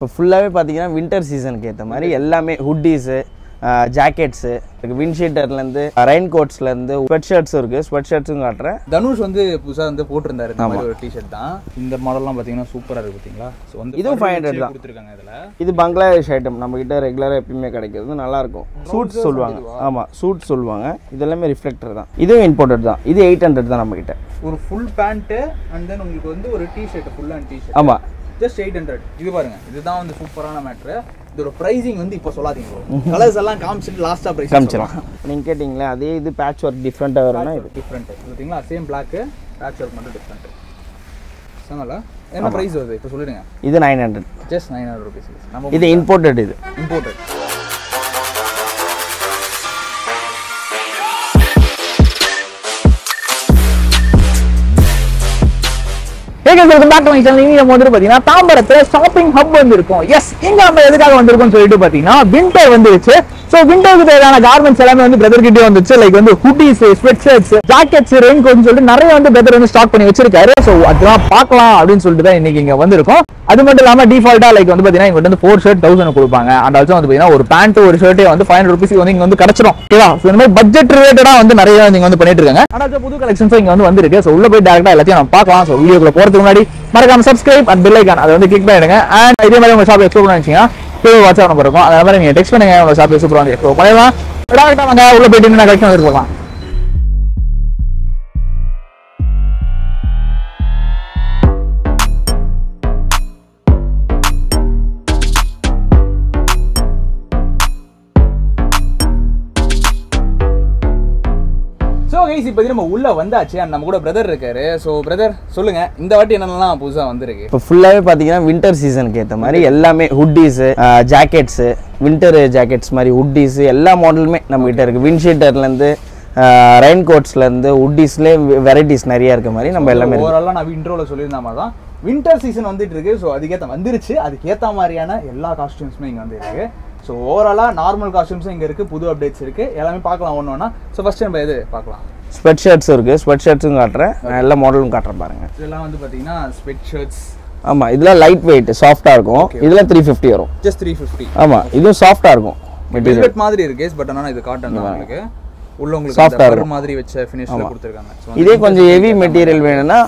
இப்போ ஃபுல்லாவே பாத்தீங்கன்னா வின்டர் சீசனுக்கு ஏத்த மாதிரி எல்லாமே ஹூடிஸ் ஜாக்கெட்ஸ் விண்ட்ஷீட்டர்ல இருந்து ரெயின் கோட்ஸ்ல இருந்து ஸ்வெட்ஷர்ட்ஸ் இருக்கு ஸ்வெட்ஷர்ட்ஸும் காட்றேன். தனுஷ் வந்து புதுசா வந்து போட்டுருந்தாரு இந்த மாதிரி ஒரு டி-ஷர்ட் தான். இந்த மாடல்லாம் பாத்தீங்கன்னா சூப்பரா இருக்கு பாத்தீங்களா. சோ வந்து இது 500 தான் கொடுத்திருக்காங்க. இதுல இது பங்களாதேஷ் ஐட்டம் நம்ம கிட்ட ரெகுலரா எப்பவுமே கிடைக்கிறது. நல்லா இருக்கும். சூட் சொல்வாங்க. ஆமா சூட் சொல்வாங்க. இதெல்லாம் ரிஃப்ளெக்டர் தான். இதுவும் இம்போர்ட்டட் தான். இது 800 தான் நம்ம கிட்ட. ஒரு ஃபுல் பேண்ட் அண்ட் தென் உங்களுக்கு வந்து ஒரு டி-ஷர்ட் ஃபுல் அண்ட் டி-ஷர்ட். ஆமா just 800. இது பாருங்க. இதுதான் வந்து சூப்பரான மேட்டர். இதோட பிரைசிங் வந்து இப்போ சொல்லாதீங்க bro. கலர்ஸ் எல்லாம் காம்ப்ளீட் லாஸ்டா பிரைஸ் காம்ப்ளீட். நீங்க கேட்டிங்களே அதே இது பேட்ச் வர்க் டிஃபரண்டா வரும்னா இது டிஃபரண்ட். பாத்தீங்களா சேம் black பேட்ச் வர்க் மட்டும் டிஃபரண்ட். சமல என்ன பிரைஸ் வருது இப்போ சொல்லுங்க. இது 900. just 900 rupees. நம்ம இது இம்போர்ட்டட் தாம்பரத்துல ஷாப்பிங் ஹப் வந்திருக்கும். எஸ், இங்க நம்ம எதுக்காக வந்திருக்கோம் சொல்லிட்டு பாத்தீங்கன்னா விண்டர் வந்துருச்சு. சோ விண்டருக்கு தேவையான கார்மெண்ட்ஸ் எல்லாமே வந்து பிரதர் கிட்டே வந்துச்சு. லைக் வந்து hoodies, sweat shirts, jackets, rain கோட்னு சொல்லிட்டு நிறைய வந்து பிரதர் வந்து ஸ்டாக் பண்ணி வச்சிருக்காரு. சோ அதெல்லாம் பார்க்கலாம் அப்படின்னு சொல்லிட்டு தான் இன்னைக்கு இங்க வந்திருக்கோம். அது மட்டும் இல்லாம டிஃபால்ட்டா லைக் வந்து பாத்தீங்கன்னா இங்க வந்து 4 ஷர்ட் 1000 கொடுப்பாங்க. அண்ட் ஆல்சோ வந்து பாத்தீங்கன்னா ஒரு பேண்ட் ஒரு ஷர்ட்டே வந்து 500 ரூபீஸ்க்கு வந்து இங்க வந்து கிடைச்சிடும். ஓகேவா? சோ இந்த மாதிரி பட்ஜெட் ரிலேட்டடா வந்து நிறைய நீங்க வந்து பண்ணிட்டு இருக்காங்க. ஆனா புது கலெக்ஷன்ஸ் இங்க வந்து வந்திருக்கு. சோ உள்ள போய் டைரக்டா எல்லாத்தையும் நம்ம பார்க்கலாம். சோ வீடியோக்குள்ள போறதுக்கு முன்னாடி மறக்காம சப்ஸ்கிரைப் அண்ட் பெல் ஐகான் அதை வந்து கிளிக் பண்ணிடுங்க. அண்ட் இதே மாதிரி உங்க ஷாப் எக்ஸ்ப்ளோர் பண்ணிட்டீங்கன்னா வாட்ஸ்அப் நம்பர் இருக்கும். அதே மாதிரி நீங்க டெக்ஸ்ட் பண்ணுங்க. உங்க ஷாப் சூப்பரா வந்து எக்ஸ்ப்ளோர் பண்ணலாம். டைரக்டா வாங்க உள்ள போயிட்டு என்ன கலெக்ஷன் வந்து பார்க்கலாம். இப்போ நம்ம உள்ள வந்தாச்சு. நம்ம கூட பிரதர் இருக்காரு. சோ பிரதர் சொல்லுங்க, இந்த வாட்டி என்னெல்லாம் புதுசா வந்திருக்கு? இப்போ ஃபுல்லாவே பாத்தீங்கன்னா விண்டர் சீசனுக்கு ஏத்த மாதிரி எல்லாமே ஹூடிஸ், ஜாக்கெட்ஸ், விண்டர் ஜாக்கெட்ஸ் மாதிரி ஹூடிஸ் எல்லா மாடலுமே நம்ம கிட்ட இருக்கு. விண்ட்ஷீட்டர்ல இருந்து ரெயின் கோட்ஸ்ல இருந்து ஹூடிஸ்ல வெரைட்டிஸ் நிறைய இருக்க மாதிரி நம்ம எல்லாமே ஓவராலா நான் இன்ட்ரோல சொல்லியிருந்த மாதிரி தான் விண்டர் சீசன் வந்துட்டு இருக்கு. சோ அதுக்கேத்த வந்துருச்சு. அதுக்கேத்த மாதிரியான எல்லா காஸ்டியூம்ஸுமே இங்க வந்து இருக்கு. சோ ஓவராலா நார்மல் காஸ்டியூம்ஸும் இங்க இருக்கு, புது அப்டேட்ஸ் இருக்கு, எல்லாமே பார்க்கலாம் ஒன்னொன்னா. சோ ஃபர்ஸ்ட் நம்ம எது பார்க்கலாம்? ஸ்வெட் ஷர்ட்ஸ் இருக்கு. ஸ்வெட் ஷர்ட்ஸும் காட்டுறேன், எல்லா மாடலும் காட்டுறேன் பாருங்க. இதெல்லாம் வந்து பாத்தீங்கன்னா ஸ்வெட் ஷர்ட்ஸ். ஆமா, இதெல்லாம் லைட் வெயிட் சாஃப்ட்டா இருக்கும். இதெல்லாம் 350 வரும். just 350. ஆமா, இதுவும் சாஃப்ட்டா இருக்கும். மெட்டீரியல் மாதிரி இருக்கு பட் ஆனா இது காட்டன் தான். உங்களுக்கு உள்ள உங்களுக்கு சாஃப்ட்டா இருக்கிற மாதிரி வெச்ச ஃபினிஷ்ல கொடுத்திருக்காங்க. இதே கொஞ்சம் ஹெவி மெட்டீரியல் வேணும்னா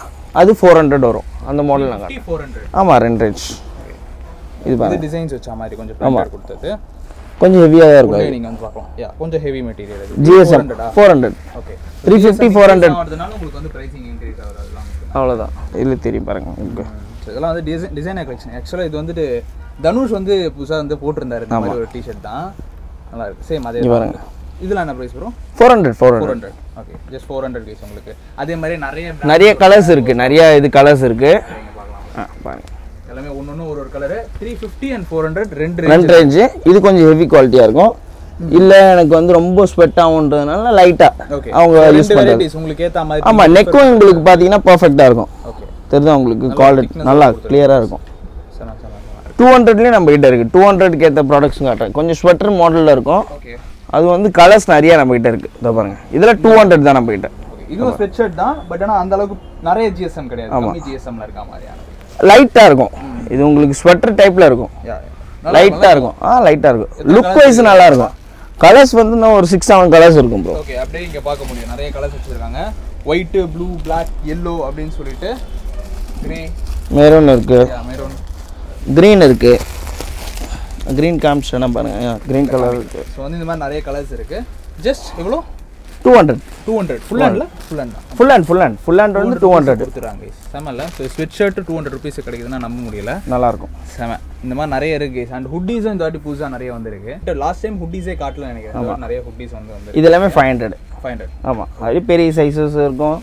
அது 400 வரும். அந்த மாடல் நான் காட்டுறேன். 400. ஆமா, 2 ரேஞ்ச். இது பாருங்க, டிசைன்ஸ் வெச்ச மாதிரி கொஞ்சம் பிளாட்டர் கொடுத்தது. கொஞ்சம் ஹெவியா இருக்கு. நீங்க வந்து பார்க்கலாம். யா, கொஞ்சம் ஹெவி மெட்டீரியல் இது. GSM 400. ஓகே, 350 400 ஆனதுனால உங்களுக்கு வந்து பிரைசிங் இன்கிரீஸ் ஆகுது. அதலாம் அவ்வளவுதான். இல்ல தெரிய பாருங்க. இதெல்லாம் வந்து டிசைனர் கலெக்ஷன். एक्चुअली இது வந்து தனுஷ் வந்து புதுசா வந்து போட்டுருந்தாரு இந்த மாதிரி ஒரு டி-ஷர்ட் தான். நல்லா இருக்கு. சேம் அதே பாருங்க. இதெல்லாம் என்ன price bro? 400. Okay, just 400 guys உங்களுக்கு. அதே மாதிரி நிறைய கலர்ஸ் இருக்கு. நிறைய இது கலர்ஸ் இருக்கு. பாருங்க. எல்லாமே ஒவ்வொண்ணு ஒரு ஒரு கலர். 350 and 400 ரெண்டு ரேஞ்ச். இது கொஞ்சம் ஹெவி குவாலிட்டியா இருக்கும். இல்ல எனக்கு வந்து ரொம்ப ஸ்வெட் ஆகும்ன்றதுனால லைட்டா அவங்க யூஸ் பண்றது உங்களுக்கு ஏத்த மாதிரி. ஆமா, நெக்கும் உங்களுக்கு பாத்தீங்கன்னா பெர்ஃபெக்ட்டா இருக்கும். ஓகே, தெரியுதா உங்களுக்கு? குவாலிட்டி நல்லா கிளியரா இருக்கும். சனா சனா 200 லயே நம்ம கிட்ட இருக்கு. 200 க்கு ஏத்த ப்ராடக்ட்ஸ் காட்றேன். கொஞ்சம் ஸ்வெட்டர் மாடல்ல இருக்கும். ஓகே, அது வந்து கலர்ஸ் நிறைய நம்ம கிட்ட இருக்கு. இத பாருங்க. இதல 200 தான் நம்ம கிட்ட. இது ஸ்வெட் ஷர்ட் தான் பட் ஆனா அந்த அளவுக்கு நிறைய GSM கிடையாது. கம்மி GSMல இருக்க மாதிரியா லைட்டா இருக்கும். இது உங்களுக்கு ஸ்வெட்டர் டைப்ல இருக்கும். லைட்டா இருக்கும். லைட்டா இருக்கும். லுக் வைஸ் நல்லா இருக்கும். கலர்ஸ் வந்து நான் ஒரு 6-7 கலர்ஸ் இருக்கும் bro. ஓகே, அப்படியே இங்க பார்க்க முடியும். நிறைய கலர்ஸ் வச்சிருக்காங்க. white, blue, black, yellow அப்படினு சொல்லிட்டு grey, maroon இருக்கு. Yeah, maroon. green இருக்கு. green காம்பினேஷன் பாருங்க. green கலர் இருக்கு. சோ வந்து இந்த மாதிரி நிறைய கலர்ஸ் இருக்கு. just எவ்வளவு? 200. full hand வந்து 200 கொடுத்துறாங்க guys. சமல்ல. சோ ஸ்வெட் ஷர்ட் 200 ரூபீஸ் கிடைக்குதுன்னா நம்ப முடியல. நல்லா இருக்கும். சம. இந்த மாதிரி நிறைய இருக்கு guys. and hoodies இந்த வாட்டி பூசா நிறைய வந்திருக்கு. லாஸ்ட் டைம் hoodies ஏ காட்டல நினைக்கிறேன். நிறைய hoodies வந்து இது எல்லாமே 500. ஆமா, அது பெரிய சைஸஸ் இருக்கும்.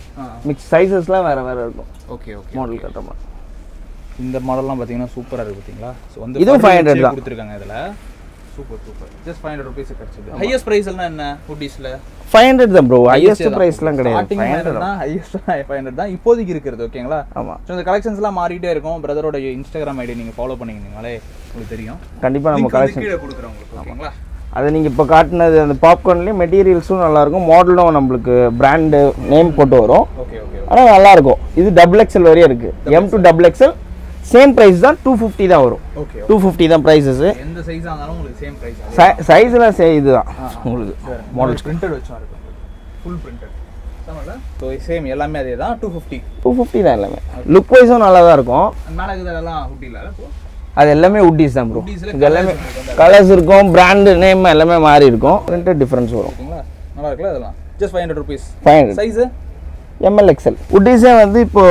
மிக்ஸ் சைஸஸ்லாம் வேற இருக்கும். ஓகே ஓகே, மாடல் கட்டமா இந்த மாடல்லாம் பாத்தீங்கன்னா சூப்பரா இருக்கு பாத்தீங்களா. சோ வந்து இது 500 தான் கொடுத்திருக்காங்க. இதல சூப்பர் just 500 rupees கிடைச்சது. ஹையஸ்ட் பிரைஸ்ல என்ன ஹூடிஸ்ல? 500 தான் bro. ஹையஸ்ட் பிரைஸ்லாம் கிடையாது. 500 தான் ஹையஸ்ட். 500 தான் இப்போதைக்கு இருக்குது. ஓகேங்களா? ஆமா, சோ இந்த கலெக்ஷன்ஸ்லாம் மாறிட்டே இருக்கும். பிரதரோட இன்ஸ்டாகிராம் ஐடி நீங்க ஃபாலோ பண்ணீங்கனாலே உங்களுக்கு தெரியும். கண்டிப்பா நம்ம கலெக்ஷன் கீழ கொடுக்குறோம் உங்களுக்கு. ஓகேங்களா? அது நீங்க இப்ப காட்டுனது அந்த பாப்கார்ன்லயே மெட்டீரியல்ஸும் நல்லா இருக்கும். மாடலும் நமக்கு பிராண்ட் நேம் போட்டு வரும். ஓகே ஓகே, ஆனா நல்லா இருக்கும். இது XXL வரைய இருக்கு. M to XXL same price தான் 250 தான் வரும். ஓகே 250 தான் prices. எந்த சைஸா இருந்தாலும் உங்களுக்கு same price. சைஸ்ல இதுதான் உங்களுக்கு மாடல் printed வச்சா இருக்கு. full printed. சமல சோ same எல்லாமே அதே தான் 250. 250 தான் எல்லாமே. look wise நல்லா தான் இருக்கும். மேல இதெல்லாம் ஹூடில அது எல்லாமே ஹூடிஸ் தான் bro. எல்லாமே கலர்ஸ் இருக்கும், பிராண்ட் நேம் எல்லாமே மாறி இருக்கும். printed difference வரும். ஓகேங்களா? நல்லா இருக்குல அதெல்லாம். just 500 rupees. 500. size ML XL. உட்டிஸே வந்து இப்போ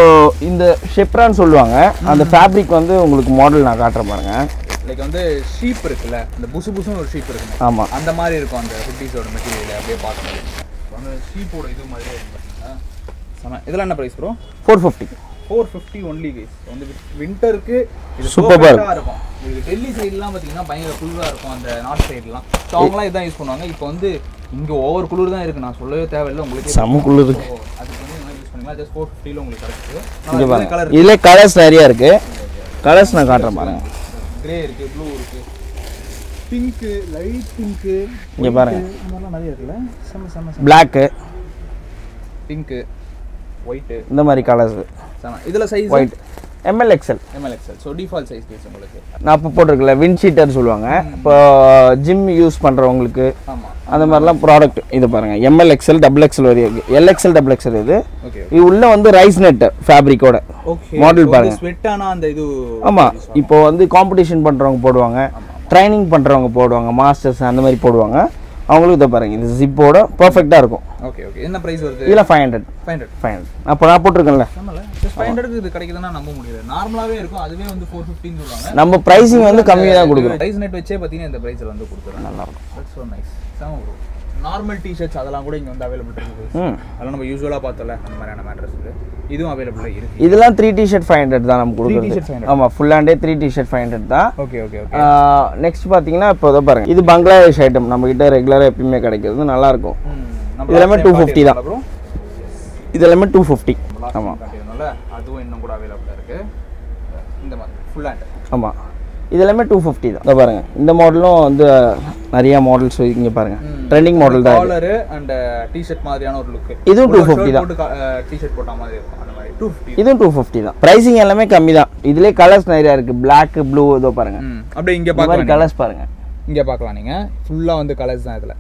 இந்த ஷெப்ரான் சொல்லுவாங்க. அந்த ஃபேப்ரிக் வந்து உங்களுக்கு மாடல் நான் காட்ற பாருங்க. லைக் வந்து ஷீப் இருக்குல, அந்த புசு புசுன்னு ஒரு ஷீப் இருக்கு. ஆமா. அந்த மாதிரி இருக்கும் அந்த உட்டிஸோட மெட்டீரியல் அப்படியே பாக்குறது. அந்த ஷீப்போட இது மாதிரி இருக்குங்களா? சம. இதெல்லாம் என்ன பிரைஸ் bro? 450. 450 only guys. வந்து விண்டருக்கு இது சூப்பரா இருக்கும். இது டெல்லி சைடுலாம் பாத்தீங்கன்னா பயங்கர குளிரா இருக்கும் அந்த நார்த் சைடுலாம். சோங்கலாம் இதான் யூஸ் பண்ணுவாங்க. இப்போ வந்து இங்க ஓவர் குளிர் தான் இருக்கு. நான் சொல்லவே தேவையில்லை உங்களுக்கு. சம குளிர் இருக்கு. just 450 ல உங்களுக்கு கிடைக்குது. இதுல கலர்ஸ் நிறைய இருக்கு. கலர்ஸ் நான் காட்றேன் பாருங்க. கிரே இருக்கு, ப்ளூ இருக்கு, pink, light pink. இங்க பாருங்க. இதெல்லாம் நிறைய இருக்குல. black, pink, white இந்த மாதிரி கலர்ஸ். சம. இதுல size white ML XL. ML XL. so default size case உங்களுக்கு. நான் இப்ப போட்டுருக்கல wind cheater சொல்வாங்க. இப்போ ஜிம் யூஸ் பண்றவங்களுக்கு ஆமா அந்த மாதிரிலாம் ப்ராடக்ட் இது பாருங்க. ML XL double XL வரைக்கும் L XL double XL இது. ஓகே. இது உள்ள வந்து ரைஸ் நெட் ஃபேப்ரிக்கோட மாடல் பாருங்க. இது ஸ்வெட்டானா அந்த இது ஆமா இப்போ வந்து காம்படிஷன் பண்றவங்க போடுவாங்க. ட்ரைனிங் பண்றவங்க போடுவாங்க. மாஸ்டர்ஸ் அந்த மாதிரி போடுவாங்க. அவங்களுக்கு இத பாருங்க. இது ஜிப்போட பெர்ஃபெக்ட்டா இருக்கும். Okay okay. என்ன பிரைஸ் வருது? இதுல 500. அப்ப நான் போட்டுருக்கேன்ல. ஆமால. just 500 க்கு இது கிடைக்குதுன்னா நம்ப முடியல. நார்மலாவே இருக்கும். அதுவே வந்து 450 ன்னு சொல்றாங்க. நம்ம பிரைசிங் வந்து கம்மியா தான் கொடுக்குறோம். ரைஸ் நெட் வெச்சே பாத்தீங்கன்னா இந்த பிரைஸ்ல வந்து கொடுத்துறாங்க. நல்லா இருக்கும். that's so nice. சம bro. நார்மல் டி-ஷர்ட்ஸ் அதெல்லாம் கூட இங்க வந்து அவேilable இருக்கு. அதெல்லாம் நம்ம யூசுவலா பார்த்தல அந்த மாதிரியான மேட்டர்ஸ்க்கு இதுவும் அவேilable இருக்கு. இதெல்லாம் 3 டி-ஷர்ட் 500 தான் நம்ம கொடுக்குறது. 3 டி-ஷர்ட் 500. ஆமா, ஃபுல் ஹேண்டே 3 டி-ஷர்ட் 500 தான். Okay okay okay. நெக்ஸ்ட் பாத்தீங்கன்னா இப்போ இத பாருங்க. இது பங்களாதேஷ் ஐட்டம். நம்ம கிட்ட ரெகுலரா எப்பவுமே கிடைக்கிறது. நல்லா இருக்கும். இதெல்லாம் 250 தான் bro. இதெல்லாம் 250. ஆமா. அதுவும் இன்னும் கூட அவேilable இருக்கு. இந்த மாதிரி ஃபுல் ஹேண்ட். ஆமா. இதெல்லாம் 250 தான். இத பாருங்க. இந்த மாடலும் வந்து நிறைய மாடல்ஸ் இங்க பாருங்க. ட்ரெண்டிங் மாடல் தான். காலர் அண்ட் டி-ஷர்ட் மாதிரியான ஒரு லுக். இது 250 தான். டி-ஷர்ட் போட்ட மாதிரி இருக்கும். அந்த மாதிரி 250. இது 250 தான். பிரைசிங் எல்லாமே கம்மி தான். இதுலயே கலர்ஸ் நிறைய இருக்கு. Black, blue இதோ பாருங்க. அப்படியே இங்க பாக்கலாம். இந்த கலர்ஸ் பாருங்க. இங்க பார்க்கலாம் நீங்க. ஃபுல்லா வந்து கலர்ஸ் தான் இதுல.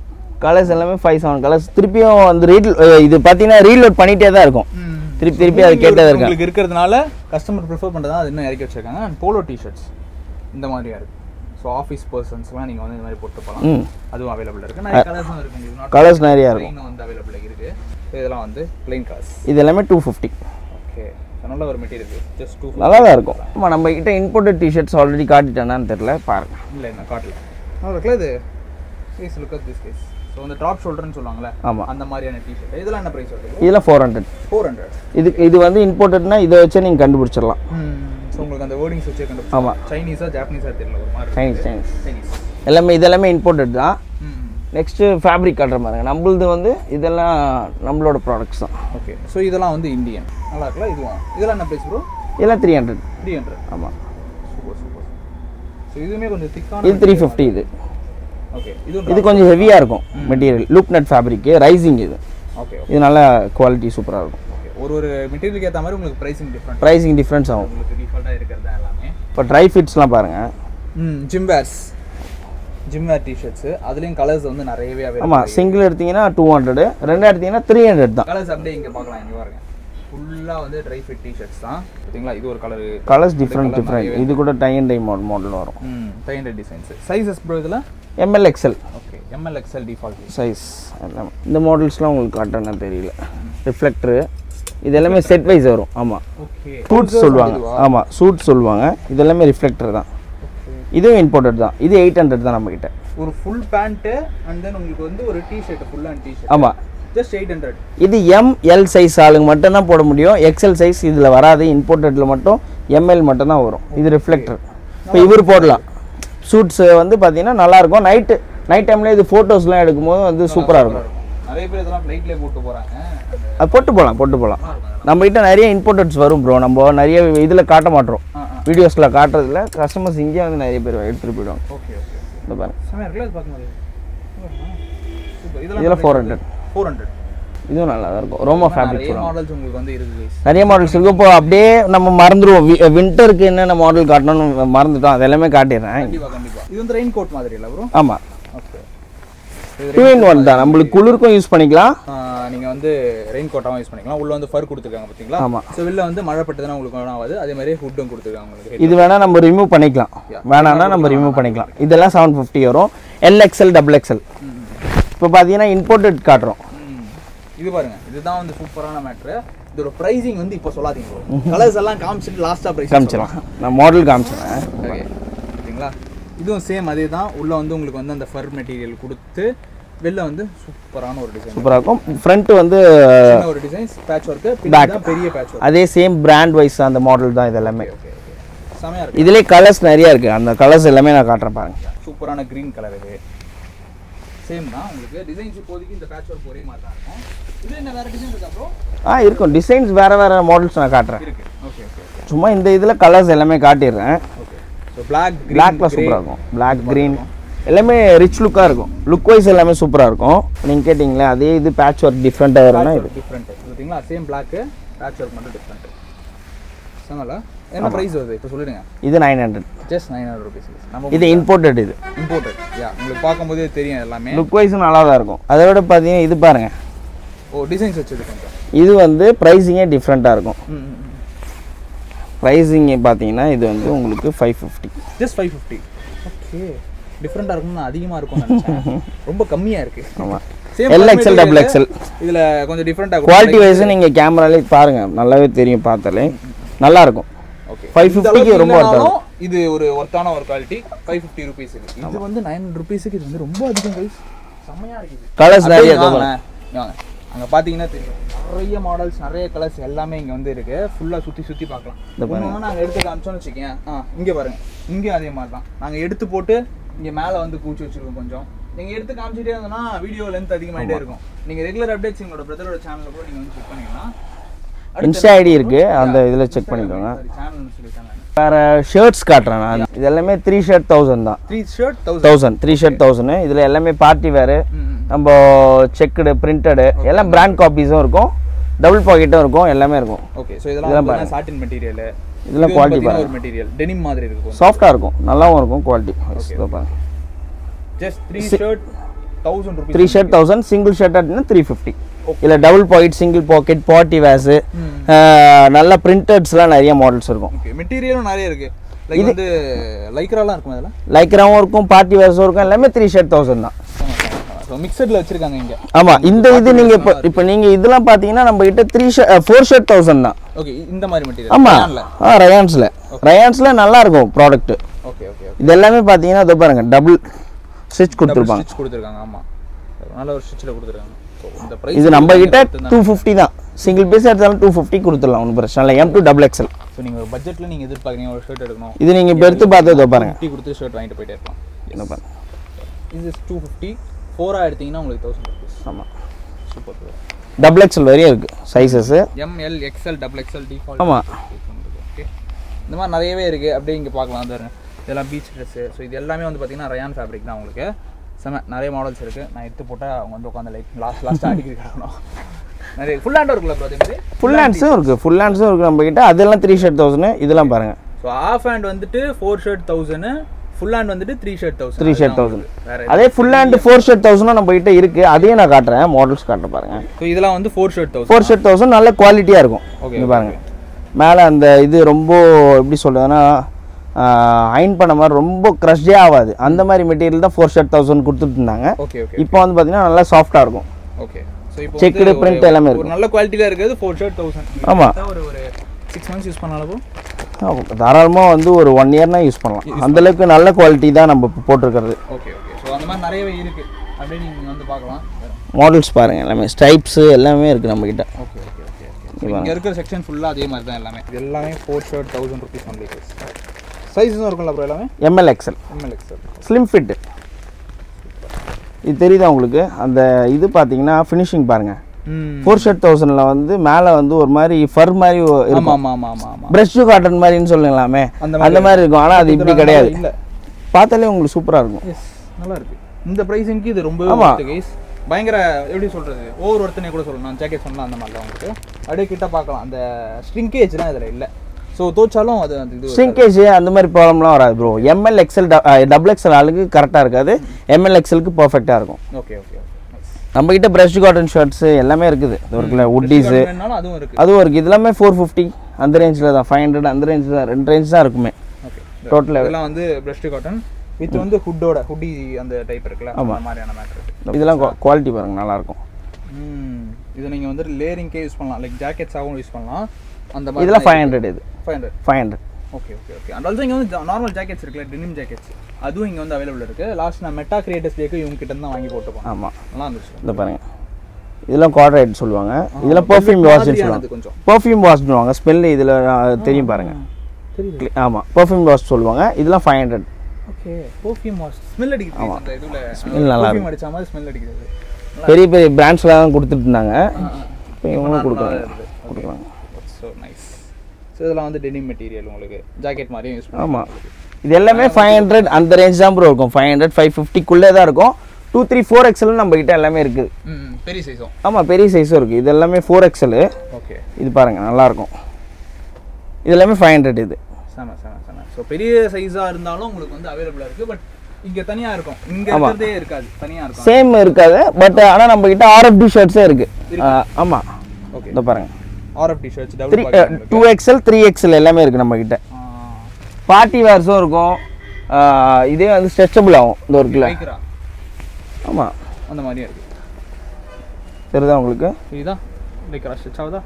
கலர்ஸ் எல்லாமே 5-7 கலர்ஸ். திருப்பியும் அந்த ரீட் இது பாத்தீங்கன்னா ரீலோட் பண்ணிட்டே தான் இருக்கும். திருப்பி அது கேட்டே இருக்கு. உங்களுக்கு இருக்குறதுனால கஸ்டமர் பிரெஃபர் பண்றதா அது இன்னும் இறக்கி வச்சிருக்காங்க. அண்ட் போலோ டி-ஷர்ட்ஸ் இந்த மாதிரியா இருக்கு. சோ ஆபீஸ் पर्सनஸ்லாம் நீங்க வந்து இந்த மாதிரி போட்டு போலாம். அதுவும் அவேilable இருக்கு. நிறைய கலர்ஸும் இருக்கு. கலர்ஸ் நிறைய இருக்கு. இன்னும் வந்து அவேilable இருக்கு. இதெல்லாம் வந்து ப்ளைன் காஸ். இது எல்லாமே 250. ஓகே. நல்ல ஒரு மெட்டீரியல் இது. just 250. நல்லா தான் இருக்கும். ஆமா நம்ம கிட்ட இம்போர்ட்டட் டி-ஷர்ட்ஸ் ஆல்ரெடி காட்டிட்டானான்னு தெரியல பாருங்க. இல்ல நான் காட்டல. நல்லா இருக்குல இது. Please look at this guys. So அந்த டாப் ஷோல்டர்னு சொல்வாங்கல அந்த மாதிரியான டி-ஷர்ட். இதெல்லாம் என்ன பிரைஸ் சொல்றீங்க? இதெல்லாம் 400. இது வந்து இம்போர்ட்டட்னா இத வெச்சு நீங்க கண்டுபிடிச்சிரலாம். உங்களுக்கு அந்த வோர்டிங்ஸ் வெச்சே கண்டுபிடிச்சா. ஆமா. சைனீஸா ஜப்பானீஸா தெரியல ஒரு மாதிரி. சைனீஸ். எல்லாமே இதெல்லாம் இம்போர்ட்டட் தான். நெக்ஸ்ட் ஃபேப்ரிக் காட்ற பாருங்க. நம்மளுது வந்து இதெல்லாம் நம்மளோட ப்ராடக்ட்ஸ் தான். ஓகே. சோ இதெல்லாம் வந்து இந்தியன். நல்லா இருக்குல இதுவும். இதெல்லாம் என்ன பிரைஸ் bro? இதெல்லாம் 300. ஆமா. Super super. சோ இதுமே கொஞ்சம் திக்கான இது 350 இது. ஓகே. இது கொஞ்சம் ஹெவியா இருக்கும் material. Loop knit fabric raising இது. ஓகே. இது நல்ல குவாலிட்டி சூப்பரா இருக்கும். ஒரு மெட்டீரியலுக்கு ஏத்த மாதிரி உங்களுக்கு பிரைசிங் டிஃபரன்ஸ் ஆகும். உங்களுக்கு டிஃபால்ட்டா இருக்குறதா எல்லாமே. இப்ப ட்ரை ஃபிட்ஸ்லாம் பாருங்க. ஜிம் வேர் டி-ஷர்ட்ஸ் அதுலயும் கலர்ஸ் வந்து நிறையவே அவேலபிள். ஆமா, சிங்கிள் எடுத்தீங்கன்னா 200, ரெண்டா எடுத்தீங்கன்னா 300 தான். கலர்ஸ் அப்படியே இங்க பார்க்கலாம். இங்க பாருங்க. ஃபுல்லா வந்து ட்ரை ஃபிட் டி-ஷர்ட்ஸ் தான். பாத்தீங்களா இது ஒரு கலர். Colours different. இது கூட டை அண்ட் டை மாடல் வரும். Tie and dye designs. Sizes bro இதல ML XL. Okay. ML XL default size. இந்த மாடல்ஸ்லாம் உங்களுக்கு காட்டனா தெரியல. ரிஃப்ளெக்டர் இது எல்லாமே செட் வைஸ் வரும். ஆமா. ஓகே. சூட்ஸ் சொல்வாங்க. ஆமா, சூட்ஸ் சொல்வாங்க. இது எல்லாமே ரிஃப்ளெக்டர் தான். இதுவும் இம்போர்ட்டட் தான். இது 800 தான் நம்ம கிட்ட. ஒரு ஃபுல் பேண்ட் அண்ட் தென் உங்களுக்கு வந்து ஒரு டி-ஷர்ட் ஃபுல் அண்ட் டி-ஷர்ட். ஆமா. just 800. இது ML சைஸ் ஆளுங்க மட்டும் தான் போட முடியும். XL சைஸ் இதுல வராது. இம்போர்ட்டட்ல மட்டும் ML மட்டும் தான் வரும். இது ரிஃப்ளெக்டர். இப்போ இவர் போடலாம். சூட்ஸ் வந்து பாத்தீங்கன்னா நல்லா இருக்கும். நைட் டைம்ல இது போட்டோஸ்லாம் எடுக்கும்போது வந்து சூப்பரா இருக்கும். நிறைய பேர் இதெல்லாம் லைட்ல போட்டு போறாங்க. அது போட்டு போலாம். நம்ம கிட்ட நிறைய இம்போர்ட்டட்ஸ் வரும் bro. நம்ம நிறைய இதுல காட்ட மாட்டோம். வீடியோஸ்ல காட்றதுல கஸ்டமர்ஸ் இங்க வந்து நிறைய பேர் எடுத்துட்டு போயிடுவாங்க. Okay okay. இத பாருங்க. சம இருக்குல இது பாக்கும்போது. சூப்பர். இதெல்லாம் 400. இதுவும் நல்லா தான் இருக்கும். ரோமோ ஃபேப்ரிக் மாடல்ஸ் உங்களுக்கு வந்து இருக்கு गाइस. நிறைய மாடல்ஸ் இருக்கு. இப்போ அப்படியே நம்ம மறந்துடுவோம் விண்டருக்கு என்னென்ன மாடல் காட்டணும்னு மறந்துட்டோம். அத எல்லாமே காட்டிறேன். கண்டிப்பா கண்டிப்பா. இது வந்து ரெயின் கோட் மாதிரி இல்ல bro? ஆமா. ஓகே. இது ரெயின் கோட் தான். நமக்கு குளிர்க்கும் யூஸ் பண்ணிக்கலாம். நீங்க வந்து ரெயின் கோட்டாவும் யூஸ் பண்ணிக்கலாம். உள்ள வந்து ஃபர் கொடுத்திருக்காங்க பாத்தீங்களா? ஆமா. சோ வெளிய வந்து மழை பட்டதுனா உங்களுக்கு என்ன ஆகாது. அதே மாதிரி ஹூட்டும் கொடுத்திருக்காங்க உங்களுக்கு. இது வேணா நம்ம ரிமூவ் பண்ணிக்கலாம். வேணானா நம்ம ரிமூவ் பண்ணிக்கலாம். இதெல்லாம் 750 வரும். LXL double XL. இப்போ பாத்தீங்கன்னா இம்போர்ட்டட் காட்றோம். இது பாருங்க, இதுதான் வந்து சூப்பரான மேட்டர். இதோட பிரைசிங் வந்து இப்போ சொல்லாதீங்க bro. கலர்ஸ் எல்லாம் காமிச்சிட்டு லாஸ்டா பிரைஸ் காமிச்சலாம். நான் மாடல் காமிச்சறேன். ஓகே. சரிங்களா? இதுவும் சேம் அதே தான். உள்ள வந்து உங்களுக்கு வந்து அந்த ஃபர் மெட்டீரியல் கொடுத்து வெல்ல வந்து சூப்பரான ஒரு டிசைன். சூப்பரா இருக்கும். ஃப்ரண்ட் வந்து சின்ன ஒரு டிசைன், பேட்ச் வர்க், பின்னாடி பெரிய பேட்ச் வர்க். அதே சேம் பிராண்ட் வைஸ் அந்த மாடல் தான் இதெல்லாம். ஓகே. சமையா இருக்கு. இதுல கலர்ஸ் நிறைய இருக்கு. அந்த கலர்ஸ் எல்லாமே நான் காட்றேன் பாருங்க. சூப்பரான green கலர் இது. சேம் தான் உங்களுக்கு டிசைன்ஸ் போதிக்கு இந்த பேட்ச் வர்க் ஒரே மாதிரி தான் இருக்கும். இது என்ன வேற டிசைன் இருக்கா bro? இருக்கும். டிசைன்ஸ் வேற மாடல்ஸ் நான் காட்றேன். இருக்கு. Okay okay. சும்மா இந்த இதுல கலர்ஸ் எல்லாமே காட்டிறேன். ஓகே. சோ black சூப்பரா இருக்கும். black green எல்லாமே ரிச் லுக்கா இருக்கும். லுக் வைஸ் எல்லாமே சூப்பரா இருக்கும். நீங்க கேட்டிங்களே அதே இது பேட்ச் வர்க் டிஃபரண்டா வரும்னா இது டிஃபரண்ட். பாத்தீங்களா சேம் black பேட்ச் வர்க் மட்டும் டிஃபரண்ட். சமலா என்ன பிரைஸ் வருது இப்போ சொல்லுங்க. இது 900 just 900 rupees. நம்ம இது இம்போர்ட்டட் யா உங்களுக்கு பாக்கும்போது தெரியும் எல்லாமே. லுக் வைஸ் நல்லா தான் இருக்கும். அதோட பாத்தீங்க இது பாருங்க. ஓ டிசைன்ஸ் வச்சிருக்கீங்க. இது வந்து பிரைசிங்கே டிஃபரண்டா இருக்கும். பிரைசிங்கே பாத்தீங்கன்னா இது வந்து உங்களுக்கு 550 just 550. ஓகே டிஃபரண்டா இருக்கும்னா அதிகமா இருக்கும் நினைச்சேன். ரொம்ப கம்மியா இருக்கு. ஆமா LXL double XL. இதுல கொஞ்சம் டிஃபரண்டா இருக்கும். குவாலிட்டி வைஸ் நீங்க கேமரால பாருங்க நல்லாவே தெரியும். பார்த்தாலே நல்லா இருக்கும். ஓகே 550 க்கு ரொம்ப வர்த்தா. இது ஒரு வர்த்தான ஒரு குவாலிட்டி 550 rupees இருக்கு. இது வந்து 900 rupees க்கு இது வந்து ரொம்ப அதிகம் गाइस. சமையா இருக்கு இது. கலர்ஸ் நிறைய இருக்கு. வாங்க அங்க பாத்தீங்கன்னா தெரியும். நிறைய மாடல்ஸ் நிறைய கலர்ஸ் எல்லாமே இங்க வந்து இருக்கு. ஃபுல்லா சுத்தி பார்க்கலாம். நம்ம நாங்க எடுத்து காமிச்சோம்னு வெச்சீங்க. இங்க பாருங்க. இங்க அதே மாதிரி தான். நாங்க எடுத்து போட்டு இங்க மேல வந்து பூச்சி வச்சிருக்கோம் கொஞ்சம். நீங்க எடுத்து காமிச்சிட்டே இருந்தனா வீடியோ லெந்த் அதிகமாயிட்டே இருக்கும். நீங்க ரெகுலர் அப்டேட்ஸ் எங்களோட பிரதரோட சேனல்ல கூட நீங்க வந்து செக் பண்ணிக்கலாம். இன்ஸ்டா ஐடி இருக்கு. அந்த இதுல செக் பண்ணிக்கோங்க. வேற ஷர்ட்ஸ் காட்றேன் நான். இது எல்லாமே 3 ஷர்ட் 1000 தான். 3 ஷர்ட் 1000. இதுல எல்லாமே பார்ட்டி வேர், நம்ம செக்டு பிரிண்டட் எல்லாம் பிராண்ட் காப்பீஸும் இருக்கும். டபுள் பாக்கெட்டும் இருக்கும். எல்லாமே இருக்கும். ஓகே சோ இதெல்லாம் வந்து சாட்டின் மெட்டீரியல். இதெல்லாம் குவாலிட்டி பாருங்க. மெட்டீரியல் டெனிம் மாதிரி இருக்கும். சாஃப்ட்டா இருக்கும். நல்லாவும் இருக்கும் குவாலிட்டி. இதோ பாருங்க. just 3 shirt 1000 rupees. 3 shirt 1000. Single shirt அட்னா 350. இல்ல double pocket single pocket party wears நல்ல பிரிண்டட்ஸ்லாம் நிறைய மாடல்ஸ் இருக்கும். ஓகே மெட்டீரியலும் நிறைய இருக்கு. லைக் வந்து லைக்ராலாம் இருக்கும். அதெல்லாம் லைக்ராவும் இருக்கும் பார்ட்டி வேர்ஸும் இருக்கும். எல்லாமே 3 ஷர்ட் 1000 தான். சோ மிக்ஸ்ட்ல வச்சிருக்காங்க இங்க. ஆமா இந்த இது நீங்க இப்போ நீங்க இதெல்லாம் பாத்தீங்கன்னா நம்ம கிட்ட 4 ஷர்ட் 1000 தான். ஓகே இந்த மாதிரி மெட்டீரியல். ஆமா ரயான்ஸ்ல நல்லா இருக்கும் ப்ராடக்ட். ஓகே ஓகே இது எல்லாமே பாத்தீங்கன்னா அத பாருங்க டபுள் ஸ்டிட்ச் கொடுத்திருப்பாங்க. ஸ்டிட்ச் கொடுத்திருக்காங்க. ஆமா நல்ல ஒரு ஸ்டிட்ச்ல கொடுத்திருக்காங்க. இது நம்ம கிட்ட 250 தான். சிங்கிள் பீஸ் எடுத்தாலும் 250 கொடுத்துடலாம். ஒன்றும் பிரச்சனை இல்லை. M2 double XL. ஸோ நீங்கள் ஒரு பட்ஜெட்டில் நீங்கள் எதிர்பார்க்குறீங்க ஒரு ஷர்ட் எடுக்கணும். இது நீங்கள் இப்போ எடுத்து பார்த்து பாருங்க. 250 கொடுத்து ஷர்ட் வாங்கிட்டு போயிட்டே இருப்போம். என்ன பாருங்க இது 250 4ஆக எடுத்தீங்கன்னா உங்களுக்கு 1000 rupees. ஆமாம் சூப்பர். டபுள் எக்ஸல் வரையும் இருக்குது sizes. ML XL double XL default. ஆமாம் ஓகே இந்த மாதிரி நிறையவே இருக்குது. அப்படியே இங்கே பார்க்கலாம் பாருங்க. இதெல்லாம் பீச் ட்ரெஸ்ஸு. ஸோ இது எல்லாமே வந்து பார்த்தீங்கன்னா ரயான் ஃபேப்ரிக் தான் உங்களுக்கு. சம நிறைய மாடல்ஸ் இருக்கு. நான் எடுத்து போட்டா அவங்க வந்து உட்கார்ந்து லைக் லாஸ்ட் அடிக்குது காரணம் நிறைய ஃபுல் ஹேண்டா இருக்குல bro. இது ஃபுல் ஹேண்ட்ஸும் இருக்கு நம்ம கிட்ட. அதெல்லாம் 3 ஷர்ட் 1000. இதெல்லாம் பாருங்க. சோ ஹாஃப் ஹேண்ட் வந்துட்டு 4 ஷர்ட் 1000, ஃபுல் ஹேண்ட் வந்துட்டு 3 ஷர்ட் 1000. அதே ஃபுல் ஹேண்ட் 4 ஷர்ட் 1000 நம்ம கிட்ட இருக்கு. அதையும் நான் காட்றேன். மாடல்ஸ் காட்ட பாருங்க. சோ இதெல்லாம் வந்து 4 ஷர்ட் 1000 நல்ல குவாலிட்டியா இருக்கும். ஓகே பாருங்க மேல அந்த இது ரொம்ப எப்படி சொல்றதுனா அயன் பண்ண மாதிரி ரொம்ப க்ரஷ்டே ஆகாது. அந்த மாதிரி மெட்டீரியல் தான் 4 ஷர்ட் 1000 கொடுத்துட்டு இருந்தாங்க. இப்போ வந்து பார்த்தீங்கன்னா நல்லா சாஃப்டாக இருக்கும். ஓகே ஸோ இப்போ செக்டு பிரிண்ட் எல்லாமே இருக்கும். நல்ல குவாலிட்டியில் இருக்கிறது 4 ஷர்ட் 1000. ஆமாம் ஒரு 6 months யூஸ் பண்ணாலும் தாராளமாக வந்து ஒரு 1 yearனா யூஸ் பண்ணலாம். அந்தளவுக்கு நல்ல குவாலிட்டி தான் நம்ம போட்டிருக்கிறது. ஓகே ஓகே ஸோ அந்த மாதிரி நிறையவே இருக்குது. அப்படியே நீங்கள் வந்து பார்க்கலாம். மாடல்ஸ் பாருங்கள். எல்லாமே ஸ்டைப்ஸு எல்லாமே இருக்குது நம்மக்கிட்ட. ஓகே ஓகே ஓகே இங்கே இருக்கிற செக்ஷன் ஃபுல்லாக அதே மாதிரி தான் எல்லாமே. இது எல்லாமே 4 ஷர்ட் 1000 rupees ஒன்லி. சைஸும் இருக்கும்ல bro. எல்லாமே ML XL ஸ்லிம் ஃபிட். இது தெரியுதா உங்களுக்கு? அந்த இது பாத்தீங்கன்னா ஃபினிஷிங் பாருங்க. 4 ஷர்ட் 1000ல வந்து மேல வந்து ஒரு மாதிரி ஃபர் மாதிரி இருக்கும். ஆமா ஆமா ஆமா பிரஷ் காட்டன் மாதிரின்னு சொல்லலாமே அந்த மாதிரி இருக்கும். ஆனா அது இப்படி கிடையாது. பார்த்தாலே உங்களுக்கு சூப்பரா இருக்கும். நல்லா இருக்கு. இந்த பிரைசிங்க்கு இது ரொம்ப ஓகே गाइस. பயங்கர எப்படி சொல்றது ஓவர் வர்த்தனை கூட சொல்லலாம் நான் ஜாக்கெட் சொன்னா அந்த மாதிரி உங்களுக்கு அப்படியே கிட்ட பார்க்கலாம் அந்த ஸ்ட்ரிங்கேஜ்லாம் இதல இல்ல சோ தோச்சாலும் அது இது ஸ்ட்ரிங்கேஜ் அந்த மாதிரி ப்ராப்ளம்லாம் வராது bro ML XL double XL ஆளுக்கு கரெக்ட்டா இருக்காது ML XL க்கு பெர்ஃபெக்ட்டா இருக்கும் ஓகே ஓகே நம்ம கிட்ட பிரஷ் காட்டன் ஷர்ட்ஸ் எல்லாமே இருக்குது ஒருக்குல உட்டீஸ் அதுவும் இருக்கு இதெல்லாம் 450 அந்த ரேஞ்சில தான் 500 அந்த ரேஞ்சில தான் ரெண்டு ரேஞ்ச் தான் இருக்குமே ஓகே டோட்டல் இதெல்லாம் வந்து பிரஷ் காட்டன் வித் வந்து ஹூட்டோட ஹூடி அந்த டைப் இருக்குல அந்த மாதிரியான மேட்டர் இதெல்லாம் குவாலிட்டி பாருங்க நல்லா இருக்கும் இது நீங்க வந்து லேயரிங்க்கே யூஸ் பண்ணலாம் லைக் ஜாக்கெட்ஸாவும் யூஸ் பண்ணலாம் அந்த மாதிரி இதெல்லாம் 500 இது 500 okay okay okay and also இங்க வந்து நார்மல் ஜாக்கெட்ஸ் இருக்குல denim jackets அதுவும் இங்க வந்து அவேலபிள் இருக்கு லாஸ்ட் நான் மெட்டா கிரியேட்டர்ஸ் பேக்கு இவங்க கிட்ட தான் வாங்கி போட்டு போறேன் ஆமா நல்லா இருந்துச்சு இத பாருங்க இதெல்லாம் குவாட்ரேட் சொல்வாங்க இதெல்லாம் perfume wash னு சொல்வாங்க perfume wash பண்ணுவாங்க ஸ்மெல் இதுல தெரியும் பாருங்க தெரியுது ஆமா perfume wash சொல்வாங்க இதெல்லாம் 500 ஓகே perfume wash smell அடிக்குது அந்த இதுல smell நல்லா perfume அடிச்ச மாதிரி smell அடிக்குது பெரிய பெரிய பிராண்ட்ஸ்ல தான் கொடுத்துட்டு இருந்தாங்க இப்போ இவங்க கொடுக்குறாங்க சோ நைஸ் சோ இதெல்லாம் வந்து denim மெட்டீரியல் உங்களுக்கு ஜாக்கெட் மாதிரி யூஸ் பண்ணுங்க ஆமா இது எல்லாமே 500 அந்த ரேஞ்ச் தான் bro இருக்கும் 500 550 குள்ள தான் இருக்கும் 2 3 4 XL நம்ம கிட்ட எல்லாமே இருக்கு பெரிய சைஸும் ஆமா பெரிய சைஸும் இருக்கு இது எல்லாமே 4 XL ஓகே இது பாருங்க நல்லா இருக்கும் இது எல்லாமே 500 இது சம சம சம சோ பெரிய சைஸா இருந்தாலும் உங்களுக்கு வந்து அவேலபிளா இருக்கு பட் இங்க தனியா இருக்கும் இங்க இருக்குதே இருக்காது தனியா இருக்கும் சேம் இருக்காது பட் ஆனா நம்ம கிட்ட RFD ஷர்ட்ஸ் இருக்கு ஆமா ஓகே இத பாருங்க RFD shirts double packet 2XL 3XL எல்லாமே இருக்கு நம்ம கிட்ட பார்ட்டி வேர்ஸும் இருக்கும் இதே வந்து ஸ்ட்ரெச்சபிள் ஆகும் இந்த ஒரு கிலோ ஆமா அந்த மாதிரியா இருக்கு தெரியுதா உங்களுக்கு இதுதான் லைக் ஸ்ட்ரெச் ஆவுதா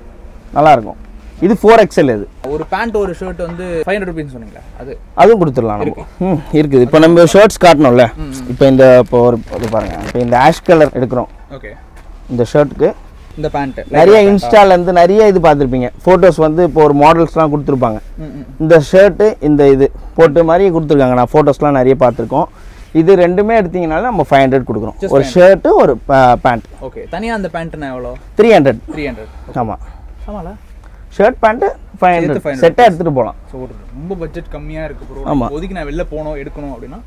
நல்லா இருக்கும் இது 4XL இது ஒரு பேண்ட் ஒரு ஷர்ட் வந்து 500 ரூபாய்னு சொன்னீங்களா அது அதுவும் கொடுத்துறலாம் நம்ம இருக்குது இப்போ நம்ம ஷர்ட்ஸ் காட்டணும்ல இப்போ இந்த இப்போ ஒரு பாருங்க இப்போ இந்த ஆஷ் கலர் எடுக்கறோம் ஓகே இந்த ஷர்ட்க்கு இந்த பேண்ட் நிறைய இன்ஸ்டால இருந்து நிறைய இது பாத்திருப்பீங்க போட்டோஸ் வந்து இப்போ ஒரு மாடல்ஸ்லாம் கொடுத்துருப்பாங்க இந்த ஷர்ட் இந்த இது போட்டு மாதிரி கொடுத்துருக்காங்க நான் போட்டோஸ்லாம் நிறைய பாத்திருக்கோம் இது ரெண்டுமே எடுத்தீங்கனால நம்ம 500 கொடுக்கிறோம் ஒரு ஷர்ட் ஒரு பேண்ட் ஓகே தனியா அந்த பேண்ட்னா எவ்வளவு 300 ஆமா ஆமால ஷர்ட் பேண்ட் 500 செட்டா எடுத்துட்டு போலாம் சோ ரொம்ப பட்ஜெட் கம்மியா இருக்கு bro ஒதுக்கி நான் வெளிய போணும் எடுக்கணும் அப்படினா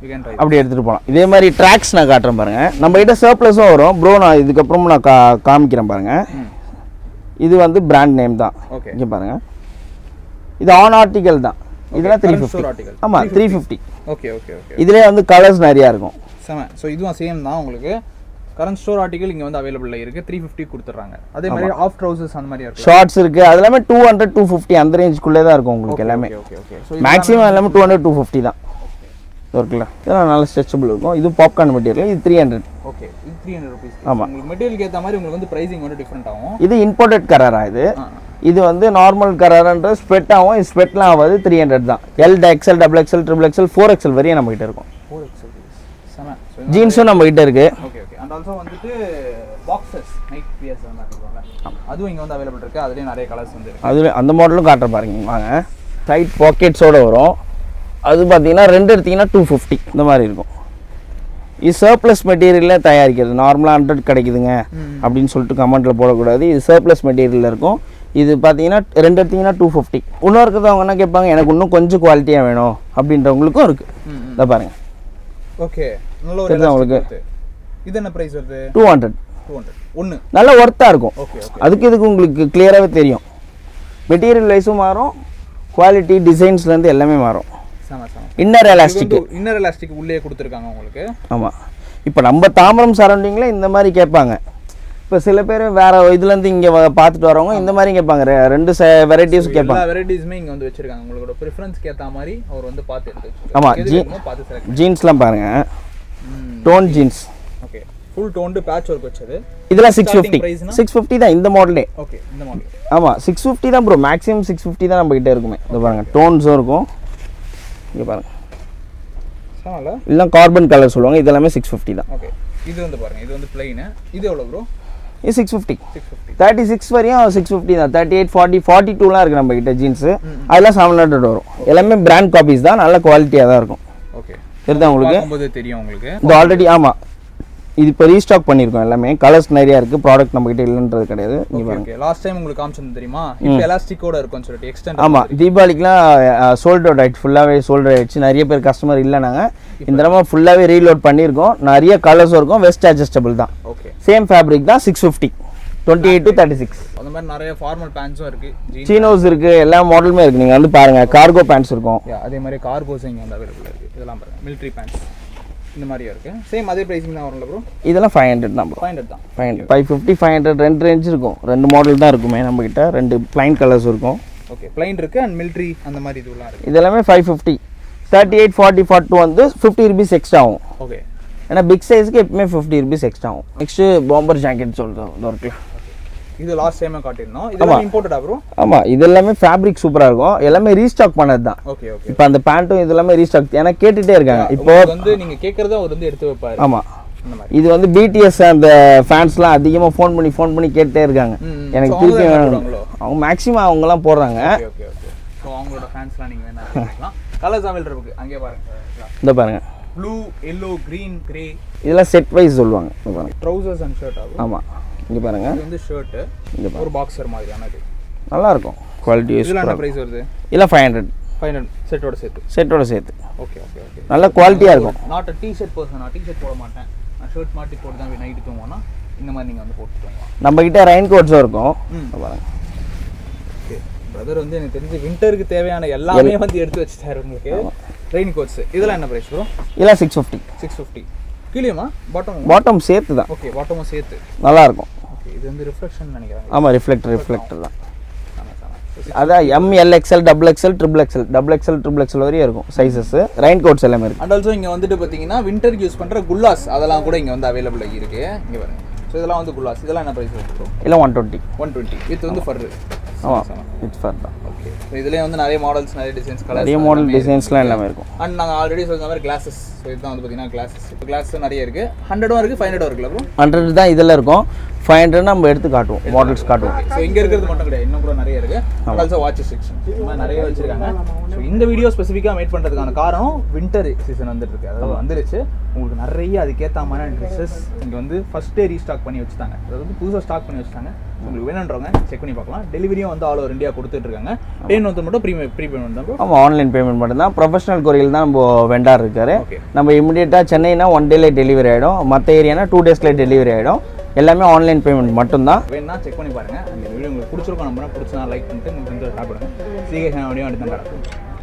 you can try அப்படி எடுத்துட்டு போலாம் இதே மாதிரி ட்ராக்ஸ் நான் காட்றேன் பாருங்க நம்ம கிட்ட சர்ப்ளஸும் வரும் bro நான் இதுக்கு அப்புறம் நான் காமிக்கிறேன் பாருங்க இது வந்து பிராண்ட் நேம் தான் இங்க பாருங்க இது ஆன் ஆர்டிகல் தான் இதெல்லாம் 350 ஆமா 350 ஓகே ஓகே ஓகே இதுல வந்து கலர்ஸ் நிறைய இருக்கும் சம சோ இதுவும் சேம் தான் உங்களுக்கு கரண்ட் ஸ்டோர் ஆர்டிகல் இங்க வந்து அவேலபிளா இருக்கு 350 கொடுத்துறாங்க அதே மாதிரி ஆஃப் ட்ரவுசர்ஸ் அந்த மாதிரி இருக்கு ஷார்ட்ஸ் இருக்கு அதெல்லாம் 200 250 அந்த ரேஞ்ச் குள்ளே தான் இருக்கும் உங்களுக்கு எல்லாமே ஓகே ஓகே சோ மேக்ஸिमम எல்லாமே 200 250 தான் ஓகேங்களா இதெல்லாம் நல்ல ஸ்ட்ரெச்சபிள் இருக்கும் இது பாப்கார்ன் மெட்டீரியல் இது 300 ஓகே இது 300 ரூபீஸ் உங்களுக்கு மெட்டீரியல் ஏத்த மாதிரி உங்களுக்கு வந்து பிரைசிங் வந்து டிஃபரண்ட் ஆகும் இது இம்போர்ட்டட் கராரா இது இது வந்து நார்மல் கராரான்ற ஸ்வெட் ஆகும் இது ஸ்வெட்லாம் ஆகாது 300 தான் L XL double XL triple XL 4XL வரையும் நம்ம கிட்ட இருக்கும் 4XL சம ஜீன்ஸும் நம்ம கிட்ட இருக்கு ஓகே and also வந்துட்டு boxes night wears அந்த இருக்கும்ல அதுவும் இங்க வந்து அவேலபிள் இருக்கு அதுலயே நிறைய கலர்ஸ் வந்து இருக்கு அதுல அந்த மாடலும் காட்ற பாருங்க வாங்க சைட் பாக்கெட்ஸ் ஓட வரும் அது பாத்தீங்கன்னா ரெண்டு எடுத்தீங்கன்னா 250 இந்த மாதிரி இருக்கும் இது சர்ப்ளஸ் மெட்டீரியல்ல தயாரிக்கிறது நார்மலா 100 கிடைக்குதுங்க அப்படினு சொல்லிட்டு கமெண்ட்ல போட கூடாது இது சர்ப்ளஸ் மெட்டீரியல்ல இருக்கும் இது பாத்தீங்கன்னா ரெண்டு எடுத்தீங்கன்னா 250 இன்னொரு இருக்கவங்க என்ன கேட்பாங்க எனக்கு இன்னும் கொஞ்சம் குவாலிட்டியா வேணும் அப்படின்றவங்களுக்கும் இருக்கு இத பாருங்க ஓகே நல்ல ஒரு உங்களுக்கு இது என்ன பிரைஸ் வருது 200 ஒன்னு நல்ல வர்த்தா இருக்கும் ஓகே ஓகே அதுக்கு இதுக்கு உங்களுக்கு கிளியராவே தெரியும் மெட்டீரியல் வைஸும் மாறும் குவாலிட்டி டிசைன்ஸ்ல இருந்து எல்லாமே மாறும் சம சம இன்னர் எலாஸ்டிக் உள்ளே கொடுத்திருக்காங்க உங்களுக்கு ஆமா இப்போ நம்ம தாம்பரம் சரவுண்டிங்ல இந்த மாதிரி கேட்பாங்க இப்போ சில பேர் வேற இதுல இருந்து இங்க பார்த்துட்டு வரவங்க இந்த மாதிரி கேட்பாங்க ரெண்டு வெரைட்டிஸ் கேட்பாங்க எல்லா வெரைட்டிஸ்மே இங்க வந்து வெச்சிருக்காங்க உங்களோட பிரெஃபரன்ஸ்க்கு ஏத்த மாதிரி அவர் வந்து பார்த்து எடுத்துக்கலாம் ஆமா ஜீன்ஸ்லாம் பாருங்க tone jeans okay full don't batch work வச்சது இதெல்லாம் 650 தான் இந்த மாடலே ஓகே இந்த மாடல் ஆமா 650 தான் bro maximum 650 தான் நம்ம கிட்ட இருக்குமே இத பாருங்க டோன்ஸ் இருக்கும் இங்க பாருங்க சமல இல்ல கார்பன் கலர் சொல்வாங்க இதெல்லாம் 650 தான் ஓகே இது வந்து பாருங்க இது வந்து ப்ளைன் இது எவ்வளவு bro இது 650 36 வரையும் 650 தான் 38 40 42 லாம் இருக்கு நம்ம கிட்ட ஜீன்ஸ் அதெல்லாம் 700 வரும் எல்லாமே பிராண்ட் காப்பீஸ் தான் நல்ல குவாலிட்டியா தான் இருக்கும் ஓகே தெரியுதா உங்களுக்கு பாக்கும்போது தெரியும் உங்களுக்கு இது ஆல்ரெடி ஆமா இது இப்போ ரீஸ்டாக் பண்ணிருக்கோம் எல்லாமே கலர்ஸ் நிறைய இருக்கு ப்ராடக்ட் நம்ம கிட்ட இல்லன்றது கிடையாது ஓகே லாஸ்ட் டைம் உங்களுக்கு காமிச்சது தெரியுமா இப்போ எலாஸ்டிக்கோட இருக்குன்னு சொல்லிட்டு எக்ஸ்டெண்ட் ஆமா தீபாவளிக்குலாம் சோல்ட் அவுட் ஆயிட் ஃபுல்லாவே சோல்ட் ஆயிடுச்சு நிறைய பேர் கஸ்டமர் இல்லனாங்க இந்த தடவை ஃபுல்லாவே ரீலோட் பண்ணிருக்கோம் நிறைய கலர்ஸ் இருக்கும் வெஸ்ட் அட்ஜஸ்டபிள் தான் ஓகே சேம் ஃபேப்ரிக் தான் 650 28 to 36 அந்த மாதிரி நிறைய ஃபார்மல் பேண்ட்ஸும் இருக்கு ஜீனோஸ் இருக்கு எல்லா மாடலுமே இருக்கு நீங்க வந்து பாருங்க கார்கோ பேண்ட்ஸ் இருக்கும் அதே மாதிரி கார்கோஸ் இங்க வந்து அவேலபிள் இருக்கு இதெல்லாம் பாருங்க military pants இந்த மாதிரியா இருக்கு சேம் அதே பிரைசிங் தான் வரல bro இதெல்லாம் 500 தான் bro 500 தான் 500 550 500 ரெண்டு ரேஞ்ச் இருக்கும் ரெண்டு மாடல் தான் இருக்குமே நம்ம கிட்ட ரெண்டு plain கலர்ஸ் இருக்கும் ஓகே plain இருக்கு and military அந்த மாதிரி இதுலாம் இருக்கு இதெல்லாம் 550 38 40 42 வந்து 50 rupees extra ஆகும் ஓகே ஏனா big size க்கு எப்பமே 50 rupees extra ஆகும் next bomber jacket சொல்றோம் dorkla இது லாஸ்ட் டைமே காட்டினோம் இதெல்லாம் இம்போர்ட்டடா bro ஆமா இதெல்லாம் ஃபேப்ரிக் சூப்பரா இருக்கும் எல்லாமே ரீஸ்டாக் பண்ணதுதான் ஓகே ஓகே இப்போ அந்த பேண்டும் இதெல்லாம் ரீஸ்டாக் ஏனா கேட்டிட்டே இருக்காங்க இப்போ வந்து நீங்க கேக்குறதா ஒரு வந்து எடுத்து வைப்பாரு ஆமா இது வந்து BTS அந்த ஃபேன்ஸ்லாம் அதிகமா ஃபோன் பண்ணி கேட்டே இருக்காங்க எனக்கு திருப்பி அவங்க மேக்ஸिमम அவங்கலாம் போறாங்க ஓகே ஓகே சோ அவங்களோட ஃபேன்ஸ்லாம் நீங்க என்ன பண்ணலாம் கலர்ஸ் அவேல் இருக்கு அங்கே பாருங்க இந்த பாருங்க ப்ளூ yellow green gray இதெல்லாம் செட் வைஸ் சொல்வாங்க பாருங்க ட்ரவுசர்ஸ் அண்ட் ஷர்ட் ஆமா இங்க பாருங்க இது வந்து ஷர்ட் இந்த ஒரு பாக்ஸர் மாதிரியானது நல்லா இருக்கும் குவாலிட்டி இதுல என்ன பிரைஸ் வருது இல்ல 500 செட்டோட சேர்த்து ஓகே ஓகே ஓகே நல்ல குவாலிட்டியா இருக்கும் நாட் a டி-ஷர்ட் पर्सन நான் டி-ஷர்ட் போட மாட்டேன் நான் ஷர்ட் மாட்டி போட்டு தான் நைட் தூங்குவானா இந்த மாதிரி நீங்க வந்து போட்டுக்கலாம் நம்ம கிட்ட ரெயின் கோட்ஸும் இருக்கும் பாருங்க ஓகே பிரதர் வந்து எனக்கு தெரிஞ்சு விண்டருக்கு தேவையான எல்லாமே வந்து எடுத்து வச்சிட்டாரு உங்களுக்கு ரெயின் கோட்ஸ் இதெல்லாம் என்ன பிரைஸ் bro இல்ல 650 கீழேமா பாட்டம் சேர்த்து தான் ஓகே பாட்டமும் சேர்த்து நல்லா இருக்கும் இது வந்து ரிஃப்ளெக்ஷன் நினைக்கிறேன் ஆமா ரிஃப்ளெக்டர் தான் அத M L XL double XL triple XL வரையும் இருக்கும் சைஸஸ் ரெயின் கோட்ஸ் எல்லாமே இருக்கு and also இங்க வந்துட்டு பாத்தீங்கன்னா விண்டருக்கு யூஸ் பண்ற குல்லாஸ் அதெல்லாம் கூட இங்க வந்து அவேலபிள் இருக்கு இங்க பாருங்க சோ இதெல்லாம் வந்து குல்லாஸ் இதெல்லாம் என்ன பிரைஸ் இருக்கு இல்ல 120 வித் வந்து ஃபர் ஆமா வித் ஃபர் தான் ஓகே சோ இதுலயே வந்து நிறைய மாடல்ஸ் நிறைய டிசைன்ஸ் கலர்ஸ் நிறைய மாடல் டிசைன்ஸ்லாம் எல்லாமே இருக்கும் and நாங்க ஆல்ரெடி சொன்ன மாதிரி கிளாसेस சோ இதுதான் வந்து பாத்தீங்கன்னா கிளாसेस இப்போ கிளாसेस நிறைய இருக்கு 100 இருக்கு 500 இருக்குல bro 100 தான் இதெல்லாம் இருக்கும் 500 நம்ம எடுத்து காட்டுவோம் மாடல்ஸ் காட்டுவோம் சோ இங்க இருக்குது மட்டும் இல்ல இன்னும் கூட நிறைய இருக்கு ஆல்சோ வாட்ச் செக்ஷன் நம்ம நிறைய வச்சிருக்காங்க சோ இந்த வீடியோ ஸ்பெசிபிக்கா மேட் பண்றதுக்கான காரணம் விண்டர் சீசன் வந்துருக்கு அதாவது வந்துருச்சு உங்களுக்கு நிறைய அதுக்கு ஏத்த மாதிரி ட்ரெसेस இங்க வந்து ஃபர்ஸ்ட் டே ரீஸ்டாக் பண்ணி வச்சிட்டாங்க அதாவது புதுசா ஸ்டாக் பண்ணி வச்சிட்டாங்க உங்களுக்கு வேணும்ன்றவங்க செக் பண்ணி பார்க்கலாம் டெலிவரியும் வந்து ஆல் ஓவர் இந்தியா கொடுத்துட்டு இருக்காங்க 10 வந்து மட்டும் ப்ரீ பேமெண்ட் தான் ஆமா ஆன்லைன் பேமெண்ட் மட்டும் தான் ப்ரொபஷனல் கொரியல் தான் நம்ம வெண்டார் இருக்காரு நம்ம இமிடியேட்டா சென்னைனா 1 டேல டெலிவரி ஆயிடும் மத்த ஏரியானா 2 டேஸ்ல டெலிவரி ஆயிடும் எல்லாமே ஆன்லைன் பேமெண்ட் மட்டும் தான் வேணா செக் பண்ணி பாருங்க இந்த வீடியோ உங்களுக்கு பிடிச்சிருக்கும் நம்புறேன் பிடிச்சா லைக் பண்ணிட்டு உங்களுக்கு வந்து டாப் பண்ணுங்க சீக்கிரம் வீடியோ எடுத்து நடக்கும்